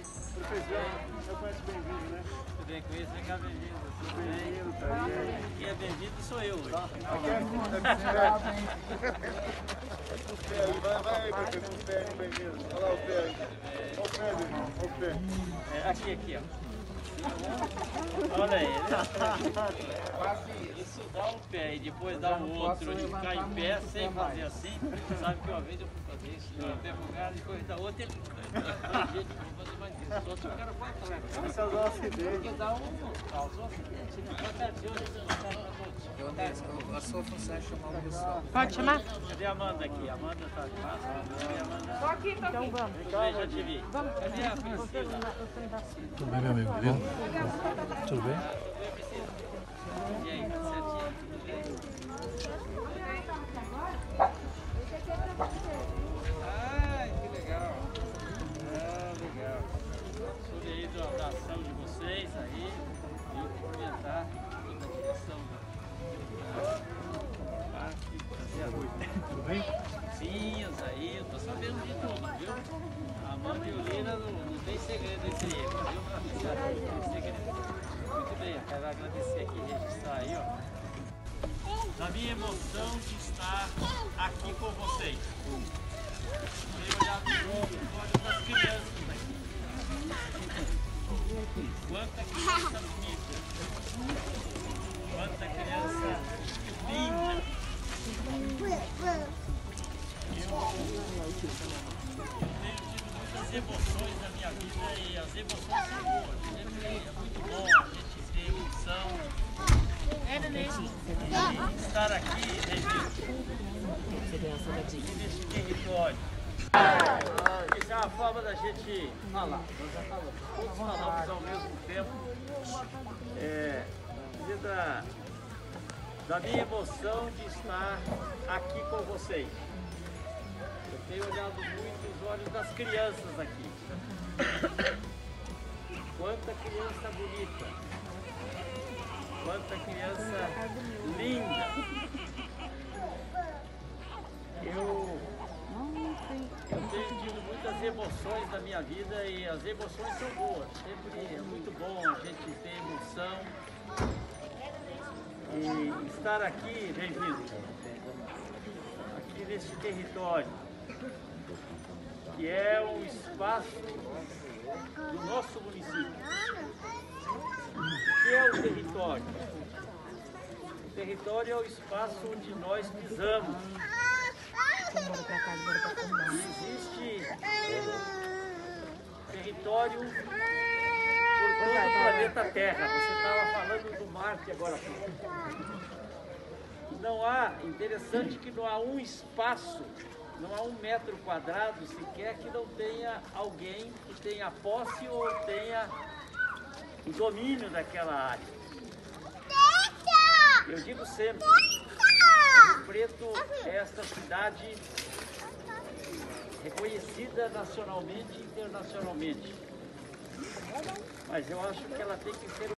Professor, eu conheço bem-vindo, né? Tudo bem com isso? Vem cá, bem-vindo. Bem-vindo. Quem é bem-vindo sou eu hoje. Aqui é bem-vindo. Vai, professor, o pé, bem-vindo. Olha lá o pé. Olha o pé, irmão. Olha o pé. É, aqui, ó. Olha aí, né? Isso dá um pé e depois dá o outro. De ficar em pé sem fazer assim. Sabe que uma vez eu fui fazer isso. Eu pego o cara e corri da outra ele... Só se o cara vai atrás. Causou acidente, né? A sua função é chamar o pessoal. Pode chamar? Cadê a Amanda aqui? A Amanda tá de massa. Só aqui, tá aqui. Vamos. Já te vi. Vamos. Cadê a Priscila? Tudo bem, meu amigo? Beleza? Tudo bem? E aí, certinho? Tudo bem? Esse aqui é pra você. Da ação de vocês aí e cumprimentar toda a direção do parque fazer a noite. Tudo bem? Sim, aí, eu tô sabendo de tudo, viu? A Amanda e o Lina não tem segredo esse aí, viu? Não tem segredo. Muito bem, eu quero agradecer aqui e registrar aí, ó. Da minha emoção de estar aqui com vocês. Eu olhar no olho das crianças aqui. Quanta criança bonita, quanta criança linda. Eu tenho tido muitas emoções na minha vida e as emoções são boas. É muito bom a gente ter emoção e estar aqui nesse território. Isso é uma forma da gente falar, todos falamos ao mesmo tempo, da minha emoção de estar aqui com vocês. Eu tenho olhado muito os olhos das crianças aqui. Quanta criança bonita, quanta criança linda. Eu tenho tido muitas emoções na minha vida e as emoções são boas. Sempre é muito bom a gente ter emoção e estar aqui, bem-vindo, aqui neste território, que é um espaço do nosso município, que é o território. O território é o espaço onde nós pisamos. Existe território por todo o planeta Terra. Você estava falando do Marte agora. Não há, interessante que não há um espaço, não há um metro quadrado sequer que não tenha alguém que tenha posse ou tenha o domínio daquela área. Eu digo sempre, Rio Preto é esta cidade reconhecida nacionalmente e internacionalmente, mas eu acho que ela tem que ser